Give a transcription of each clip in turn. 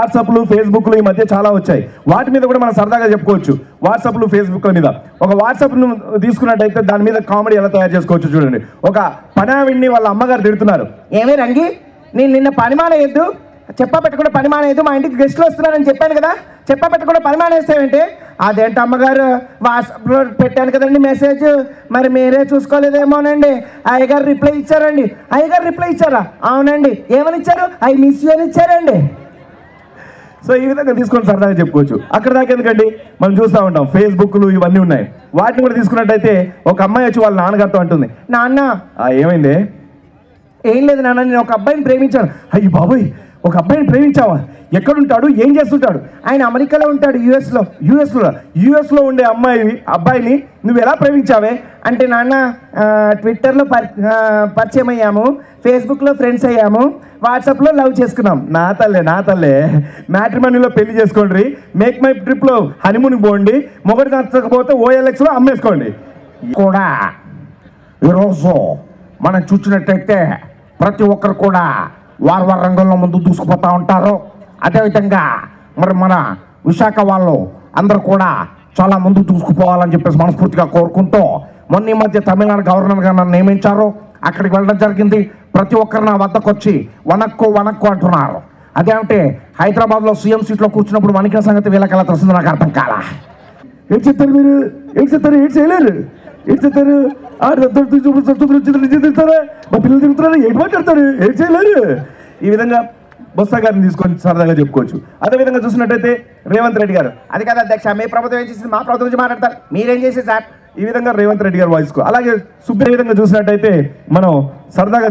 వాట్సాప్లు ఫేస్బుక్లు ఈ మధ్య చాలా వచ్చాయి, వాటి మీద కూడా మనం సరదాగా చెప్పుకోవచ్చు. వాట్సాప్లు ఫేస్బుక్ల మీద ఒక వాట్సాప్ను తీసుకున్నట్టయితే దాని మీద కామెడీ ఎలా తయారు చేసుకోవచ్చు చూడండి. ఒక పనావిడిని వాళ్ళ అమ్మగారు తిడుతున్నారు, ఏమే రంగి నేను నిన్న పనిమానేయద్దు, చెప్పా పెట్టకుండా పనిమానేయద్దు, మా ఇంటికి గెస్ట్లు వస్తున్నారని చెప్పాను కదా, చెప్పా పెట్టకుండా పనిమానేస్తామంటే అదేంటి అమ్మగారు వాట్సాప్లో పెట్టాను కదండి మెసేజ్, మరి మీరే చూసుకోలేదేమోనండి. అయ్యగారు రిప్లై ఇచ్చారండి. అయ్యగారు రిప్లై ఇచ్చారా? అవునండి. ఏమని ఇచ్చారు? ఐ మిస్ యూ అని ఇచ్చారండి. సో ఈ విధంగా తీసుకొని సరదాగా చెప్పుకోవచ్చు. అక్కడ దాకా ఎందుకండి, మనం చూస్తూ ఉంటాం ఫేస్బుక్లు ఇవన్నీ ఉన్నాయి. వాటిని కూడా తీసుకున్నట్టయితే ఒక అమ్మాయి వచ్చి వాళ్ళ నాన్నగారితో అంటుంది, నాన్న ఏమైంది? ఏం లేదు నాన్న, నేను ఒక అబ్బాయిని ప్రేమించాను. అయ్యి బాబోయ్, ఒక అబ్బాయిని ప్రేమించావా? ఎక్కడుంటాడు? ఏం చేస్తుంటాడు? ఆయన అమెరికాలో ఉంటాడు, యుఎస్లో ఉండే అబ్బాయిని నువ్వు ఎలా ప్రేమించావే అంటే, నాన్న ట్విట్టర్లో పరిచయం అయ్యాము, ఫేస్బుక్లో ఫ్రెండ్స్ అయ్యాము, వాట్సాప్లో లవ్ చేసుకున్నాం. నా తల్లే నా తల్లే, మ్యాట్రిమనీలో పెళ్లి చేసుకోండి, మేక్ మై ట్రిప్లో హనీమూన్కి పోండి, మొగడు నచ్చకపోతే ఓఎల్ఎక్స్లో అమ్మేసుకోండి. కూడా ఈరోజు మనం చూసినట్టయితే ప్రతి ఒక్కరు కూడా వారు వారి రంగంలో ముందు దూసుకుపోతూ ఉంటారు. అదేవిధంగా మరి మన విశాఖ వాళ్ళు అందరూ కూడా చాలా ముందు దూసుకుపోవాలని చెప్పేసి మనస్ఫూర్తిగా కోరుకుంటూ మొన్న ఈ మధ్య తమిళనాడు గవర్నర్గా నన్ను నియమించారు. అక్కడికి వెళ్ళడం జరిగింది. ప్రతి ఒక్కరు నా వద్దకు వచ్చి వనక్కు వనక్కు అంటున్నారు. అదేమంటే హైదరాబాద్లో సీఎం సీట్లో కూర్చున్నప్పుడు వణికిన సంగతి వీళ్ళకలా తెలిసింది. నాకు అర్థం కాలా. ఏం చెప్తారు మీరు? ఏం చెప్తారు? ఏం చేయలేరు? ఏం చెప్తారు? తిరుగుతారా? మా పిల్లలు తిరుగుతున్నారా? ఏం మాట్లాడతారు? ఏం చేయలేరు? ఈ విధంగా బొత్స గారిని తీసుకొని సరదాగా చెప్పుకోవచ్చు. అదేవిధంగా చూసినట్టయితే రేవంత్ రెడ్డి గారు, అది కదా అధ్యక్ష మీ ప్రభుత్వం ఏం చేసింది, మా ప్రభుత్వం నుంచి మాట్లాడతారు, మీరేం చేసేది సార్, ఈ విధంగా రేవంత్ రెడ్డి గారు వాయిస్కు. అలాగే సుబ్బయ్య విధంగా చూసినట్టయితే మనం సరదాగా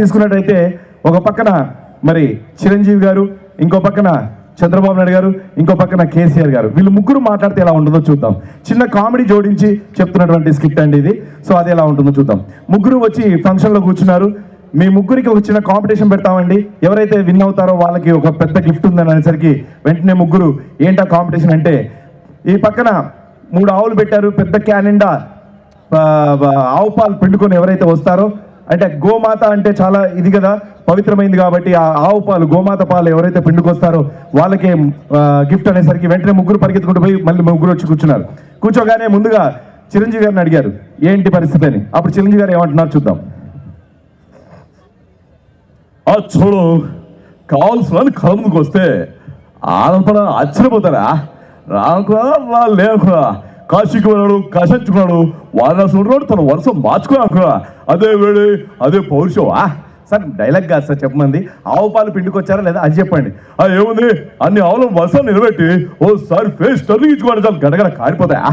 తీసుకున్నట్టయితే ఒక పక్కన మరి చిరంజీవి గారు, ఇంకో పక్కన చంద్రబాబు నాయుడు గారు, ఇంకో పక్కన కేసీఆర్ గారు, వీళ్ళు ముగ్గురు మాట్లాడితే ఎలా ఉంటుందో చూద్దాం. చిన్న కామెడీ జోడించి చెప్తున్నటువంటి స్కిట్ అండి ఇది. సో అది ఎలా ఉంటుందో చూద్దాం. ముగ్గురు వచ్చి ఫంక్షన్లో కూర్చున్నారు. మీ ముగ్గురికి ఒక చిన్న కాంపిటీషన్ పెడతామండి, ఎవరైతే విన్ అవుతారో వాళ్ళకి ఒక పెద్ద గిఫ్ట్ ఉందని అనేసరికి వెంటనే ముగ్గురు ఏంటా కాంపిటీషన్ అంటే, ఈ పక్కన 3 ఆవులు పెట్టారు, పెద్ద క్యానిండా ఆవు పాలు పిండుకొని ఎవరైతే వస్తారో, అంటే గోమాత అంటే చాలా ఇది కదా, పవిత్రమైంది కాబట్టి ఆ ఆవు పాలు గోమాత పాలు ఎవరైతే పిండుకొస్తారో వాళ్ళకే గిఫ్ట్ అనేసరికి వెంటనే ముగ్గురు పరిగెత్తుకుంటూ పోయి మళ్ళీ ముగ్గురు వచ్చి కూర్చున్నారు. కూర్చోగానే ముందుగా చిరంజీవి గారిని అడిగారు ఏంటి పరిస్థితి అని. అప్పుడు చిరంజీవి గారు ఏమంటున్నారు చూద్దాం. చూడు కావాల్సిన కళ ముందుకు వస్తే ఆనంపడ ఆశ్చర్యపోతారా, రానుకురా వాళ్ళు లేకురా, కాశీకి వెళ్ళాడు, కాశించుకున్నాడు, వారణాసి ఉన్నాడు, తన వరుస మార్చుకున్నాడు, అదే వేడి అదే పౌరుషమా సార్? డైలాగ్ కాదు సార్, చెప్పమంది. ఆవు పాలు పిండికొచ్చారా లేదా అది చెప్పండి. అది ఏముంది, అన్ని ఆవులు వరుస నిలబెట్టి ఓసారి ఫేస్ టర్న్ ఇచ్చుకోండి సార్, గడగడ కారిపోతాయా.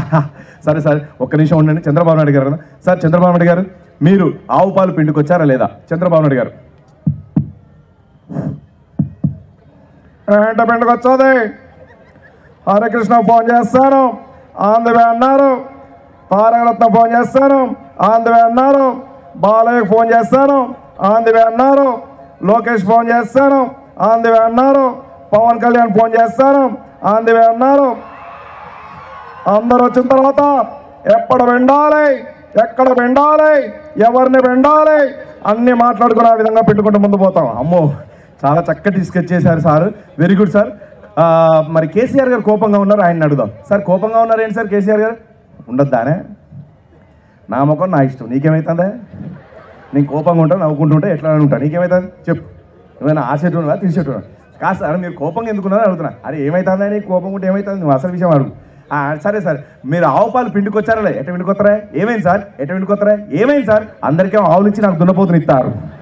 సరే సార్ ఒక్క నిమిషం ఉండండి. చంద్రబాబు నాయుడు గారు కదా సార్, చంద్రబాబు నాయుడు గారు మీరు ఆవు పాలు పిండికొచ్చారా లేదా? చంద్రబాబు నాయుడు గారు వచ్చేది హరికృష్ణ ఫోన్ చేస్తాను ఆంధ్రవే అన్నారు, తారకరత్న ఫోన్ చేస్తాను ఆంధ్రవే అన్నారు, బాలయ్యకు ఫోన్ చేస్తాను ఆంధ్రవే అన్నారు, లోకేష్ ఫోన్ చేస్తాను ఆంధ్రవే అన్నారు, పవన్ కళ్యాణ్ ఫోన్ చేస్తాను ఆంధ్రవే అన్నారు. అందరు వచ్చిన తర్వాత ఎప్పుడు వెండాలి, ఎక్కడ వెండాలి, ఎవరిని వెండాలి అన్నీ మాట్లాడుకుని ఆ విధంగా పెట్టుకుంటూ ముందు పోతాం. అమ్మో చాలా చక్కటి డిస్కస్ చేశారు సార్, వెరీ గుడ్ సార్. మరి కేసీఆర్ గారు కోపంగా ఉన్నారు, ఆయన అడుగుదాం. సార్ కోపంగా ఉన్నారు ఏంటి సార్ కేసీఆర్ గారు? ఉండొద్దానే, నా ముఖం నా ఇష్టం, నీకేమవుతుందా? నేను కోపంగా ఉంటాను, నవ్వుకుంటుంటే ఎట్లా ఉంటాను, నీకేమవుతుంది చెప్పు. ఏమైనా ఆశట్టు ఉన్నా తీసేట్టు ఉన్నా కాదు సార్, మీరు కోపంగా ఎందుకున్నారో అడుగుతున్నా. అరే ఏమవుతుందా నీకు, కోపం ఉంటే ఏమవుతుంది, నువ్వు అసలు విషయం అడుగు. సరే సార్ మీరు ఆవు పాలు పిండికొచ్చారా? ఎట్ట పిండికొస్తారా? ఏమైంది సార్? ఎట్ట పిండికొస్తారా? ఏమైంది సార్? అందరికీ ఆవులు ఇచ్చి నాకు దున్నపోతుని ఇస్తారు.